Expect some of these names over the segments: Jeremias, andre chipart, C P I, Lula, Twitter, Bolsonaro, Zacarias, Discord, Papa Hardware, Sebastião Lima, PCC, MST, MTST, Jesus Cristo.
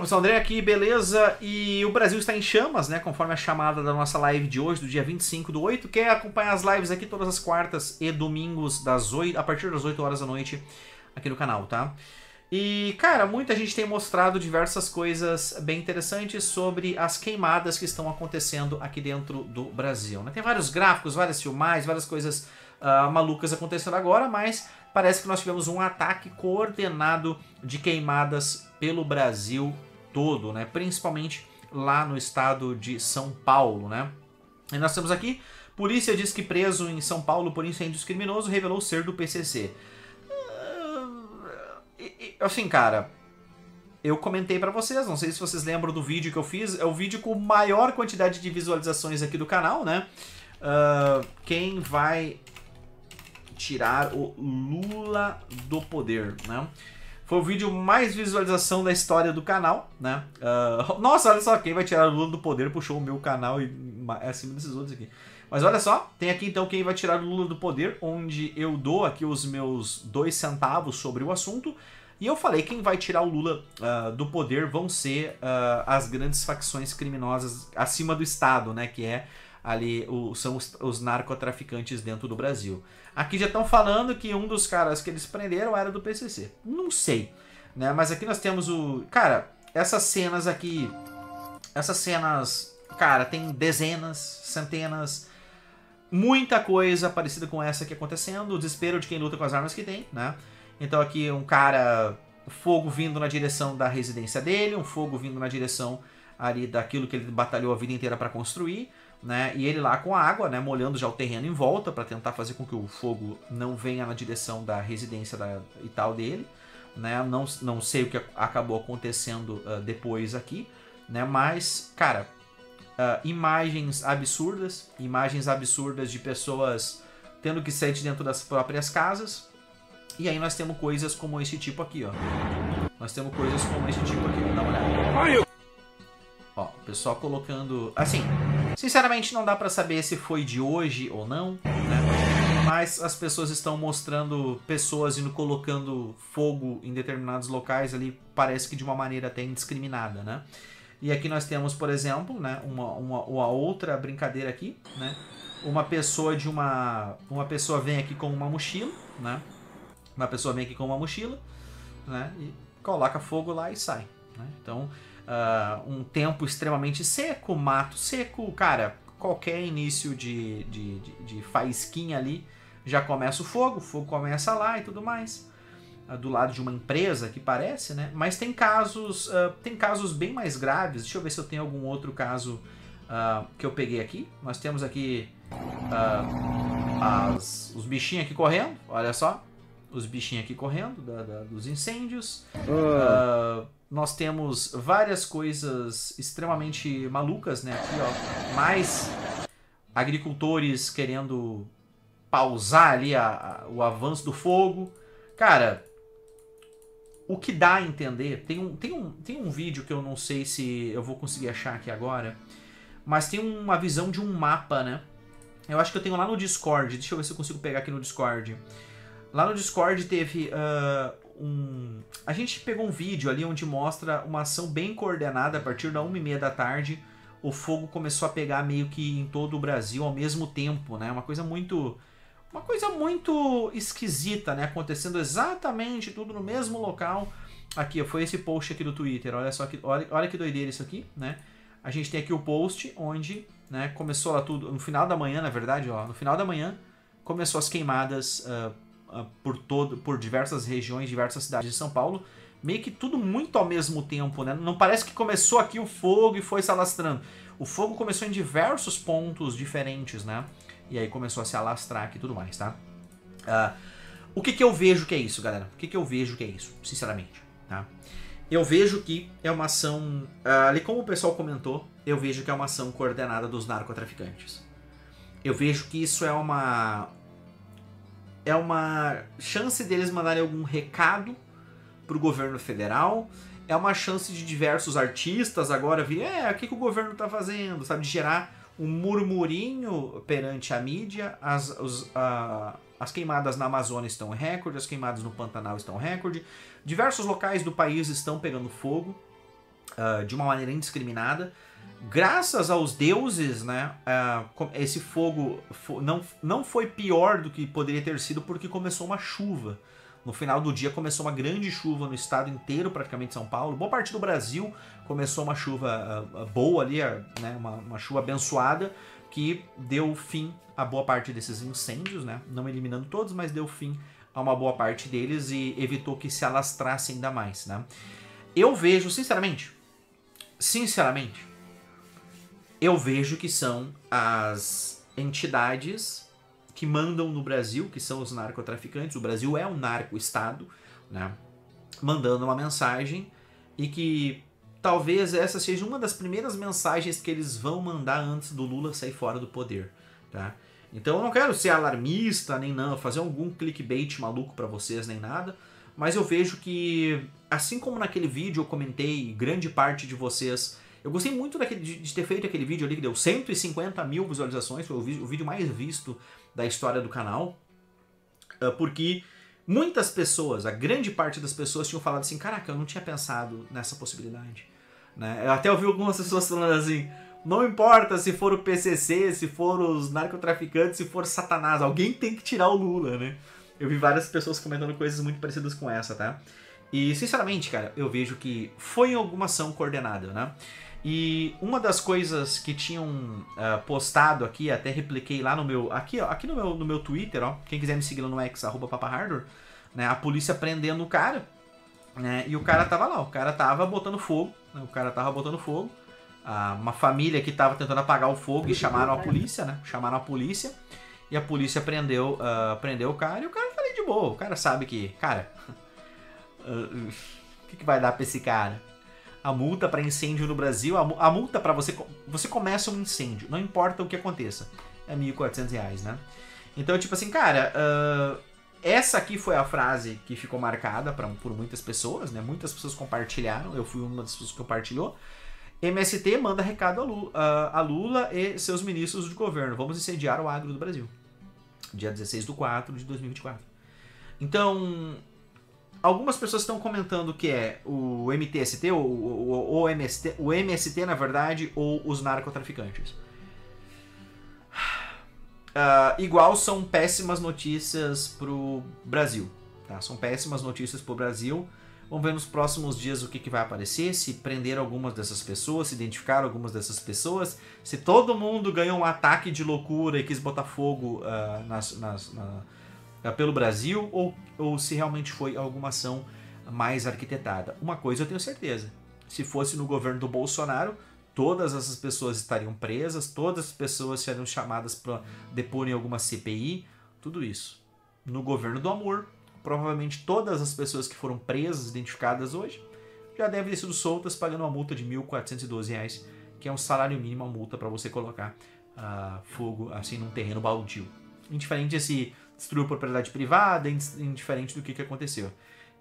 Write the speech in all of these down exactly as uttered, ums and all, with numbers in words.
professor André aqui, beleza? E o Brasil está em chamas, né? Conforme a chamada da nossa live de hoje, do dia vinte e cinco do oito. Quer acompanhar as lives aqui todas as quartas e domingos, das oito, a partir das oito horas da noite, aqui no canal, tá? E, cara, muita gente tem mostrado diversas coisas bem interessantes sobre as queimadas que estão acontecendo aqui dentro do Brasil, né? Tem vários gráficos, várias filmagens, várias coisas uh, malucas acontecendo agora, mas parece que nós tivemos um ataque coordenado de queimadas pelo Brasil todo, né? Principalmente lá no estado de São Paulo, né? E nós temos aqui, polícia diz que preso em São Paulo por incêndios criminosos revelou ser do P C C. Assim, cara, eu comentei pra vocês, não sei se vocês lembram do vídeo que eu fiz, é o vídeo com maior quantidade de visualizações aqui do canal, né? Uh, quem vai tirar o Lula do poder, né? Foi o vídeo mais visualização da história do canal, né? Uh, nossa, olha só, quem vai tirar o Lula do poder puxou o meu canal e é acima desses outros aqui. Mas olha só, tem aqui então quem vai tirar o Lula do poder, onde eu dou aqui os meus dois centavos sobre o assunto. E eu falei, quem vai tirar o Lula uh, do poder vão ser uh, as grandes facções criminosas acima do Estado, né? Que é ali, o, são os, os narcotraficantes dentro do Brasil. Aqui já estão falando que um dos caras que eles prenderam era do P C C. Não sei, né? Mas aqui nós temos o... Cara, essas cenas aqui... Essas cenas... Cara, tem dezenas, centenas... Muita coisa parecida com essa aqui acontecendo. O desespero de quem luta com as armas que tem, né? Então aqui um cara... Fogo vindo na direção da residência dele. Um fogo vindo na direção ali daquilo que ele batalhou a vida inteira pra construir, né? E ele lá com a água, né? Molhando já o terreno em volta pra tentar fazer com que o fogo não venha na direção da residência da, e tal dele, né? Não, não sei o que acabou acontecendo uh, depois aqui, né? Mas, cara... Uh, imagens absurdas, imagens absurdas de pessoas tendo que sair de dentro das próprias casas. E aí nós temos coisas como esse tipo aqui, ó. Nós temos coisas como esse tipo aqui, ó. Dá uma olhada. Ó, o pessoal colocando... Assim, sinceramente não dá pra saber se foi de hoje ou não, né? Mas as pessoas estão mostrando pessoas indo colocando fogo em determinados locais ali, parece que de uma maneira até indiscriminada, né? E aqui nós temos, por exemplo, né, uma, uma, uma outra brincadeira aqui, né? Uma pessoa de uma... Uma pessoa vem aqui com uma mochila, né? Uma pessoa vem aqui com uma mochila, né? E coloca fogo lá e sai, né? Então, uh, um tempo extremamente seco, mato seco, cara, qualquer início de, de, de, de faísquinha ali já começa o fogo, o fogo começa lá e tudo mais. Do lado de uma empresa, que parece, né? Mas tem casos, uh, tem casos bem mais graves. Deixa eu ver se eu tenho algum outro caso uh, que eu peguei aqui. Nós temos aqui uh, as, os bichinhos aqui correndo, olha só. Os bichinhos aqui correndo, da, da, dos incêndios. Uh. Uh, nós temos várias coisas extremamente malucas, né? Aqui, ó, mais agricultores querendo pausar ali a, a, o avanço do fogo. Cara... O que dá a entender, tem um, tem, um, tem um vídeo que eu não sei se eu vou conseguir achar aqui agora, mas tem uma visão de um mapa, né? Eu acho que eu tenho lá no Discord, deixa eu ver se eu consigo pegar aqui no Discord. Lá no Discord teve uh, um... A gente pegou um vídeo ali onde mostra uma ação bem coordenada a partir da uma e meia da tarde. O fogo começou a pegar meio que em todo o Brasil ao mesmo tempo, né? Uma coisa muito... Uma coisa muito esquisita, né? Acontecendo exatamente tudo no mesmo local. Aqui, foi esse post aqui do Twitter. Olha só que, olha, olha que doideira isso aqui, né? A gente tem aqui o post onde, né, começou lá tudo... No final da manhã, na verdade, ó. No final da manhã, começou as queimadas uh, uh, por, todo, por diversas regiões, diversas cidades de São Paulo. Meio que tudo muito ao mesmo tempo, né? Não parece que começou aqui o fogo e foi se alastrando. O fogo começou em diversos pontos diferentes, né? E aí começou a se alastrar aqui e tudo mais, tá? Uh, o que que eu vejo que é isso, galera? O que que eu vejo que é isso, sinceramente, tá? Eu vejo que é uma ação... Uh, ali como o pessoal comentou, eu vejo que é uma ação coordenada dos narcotraficantes. Eu vejo que isso é uma... É uma chance deles mandarem algum recado pro governo federal. É uma chance de diversos artistas agora vir... É, o que que o governo tá fazendo, sabe? De gerar... um murmurinho perante a mídia, as, os, uh, as queimadas na Amazônia estão recorde, as queimadas no Pantanal estão recorde, diversos locais do país estão pegando fogo, uh, uh, de uma maneira indiscriminada. Graças aos deuses, né, uh, esse fogo fo não, não foi pior do que poderia ter sido, porque começou uma chuva. No final do dia começou uma grande chuva no estado inteiro, praticamente São Paulo. Boa parte do Brasil começou uma chuva uh, boa ali, uh, né, uma, uma chuva abençoada, que deu fim a boa parte desses incêndios, né? Não eliminando todos, mas deu fim a uma boa parte deles e evitou que se alastrasse ainda mais, né? Eu vejo, sinceramente, sinceramente, eu vejo que são as entidades que mandam no Brasil, que são os narcotraficantes. O Brasil é um narco-estado, né? Mandando uma mensagem, e que talvez essa seja uma das primeiras mensagens que eles vão mandar antes do Lula sair fora do poder, tá? Então eu não quero ser alarmista, nem não, fazer algum clickbait maluco pra vocês, nem nada. Mas eu vejo que, assim como naquele vídeo eu comentei, grande parte de vocês... Eu gostei muito daquele, de, de ter feito aquele vídeo ali que deu cento e cinquenta mil visualizações, foi o, o vídeo mais visto da história do canal. Porque... muitas pessoas, a grande parte das pessoas tinham falado assim, caraca, eu não tinha pensado nessa possibilidade, né? Eu até ouvi algumas pessoas falando assim, não importa se for o P C C, se for os narcotraficantes, se for Satanás, alguém tem que tirar o Lula, né? Eu vi várias pessoas comentando coisas muito parecidas com essa, tá? E, sinceramente, cara, eu vejo que foi alguma ação coordenada, né? E uma das coisas que tinham uh, postado aqui, até repliquei lá no meu... Aqui, ó, aqui no, meu, no meu Twitter, ó. Quem quiser me seguir lá no X, arroba Papa Hardware, né? A polícia prendendo o cara, né? E o cara tava lá, o cara tava botando fogo, né? O cara tava botando fogo. Ah, uma família que tava tentando apagar o fogo e chamaram a polícia, né? Chamaram a polícia. E a polícia prendeu, uh, prendeu o cara. E o cara tá ali de boa. O cara sabe que... Cara... O uh, que, que vai dar pra esse cara? A multa para incêndio no Brasil, a, a multa para você... Você começa um incêndio, não importa o que aconteça. É mil e quatrocentos reais, né? Então, tipo assim, cara... Uh, essa aqui foi a frase que ficou marcada pra, por muitas pessoas, né? Muitas pessoas compartilharam, eu fui uma das pessoas que compartilhou. M S T manda recado a Lula, uh, a Lula e seus ministros de governo. Vamos incendiar o agro do Brasil. Dia dezesseis de quatro de dois mil e vinte e quatro. Então... algumas pessoas estão comentando que é o M T S T, ou o, o, M S T, o M S T, na verdade, ou os narcotraficantes. Uh, igual são péssimas notícias pro Brasil, tá? São péssimas notícias pro Brasil. Vamos ver nos próximos dias o que, que vai aparecer, se prender algumas dessas pessoas, se identificar algumas dessas pessoas, se todo mundo ganhou um ataque de loucura e quis botar fogo uh, nas... nas na, pelo Brasil, ou, ou se realmente foi alguma ação mais arquitetada. Uma coisa eu tenho certeza, se fosse no governo do Bolsonaro, todas essas pessoas estariam presas, todas as pessoas seriam chamadas para depor em alguma C P I, tudo isso. No governo do amor, provavelmente todas as pessoas que foram presas, identificadas hoje, já devem ter sido soltas pagando uma multa de mil quatrocentos e doze reais, que é um salário mínimo, uma multa para você colocar uh, fogo assim num terreno baldio. Indiferente desse... destruiu propriedade privada, indiferente do que, que aconteceu.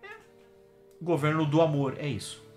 É. Governo do amor, é isso.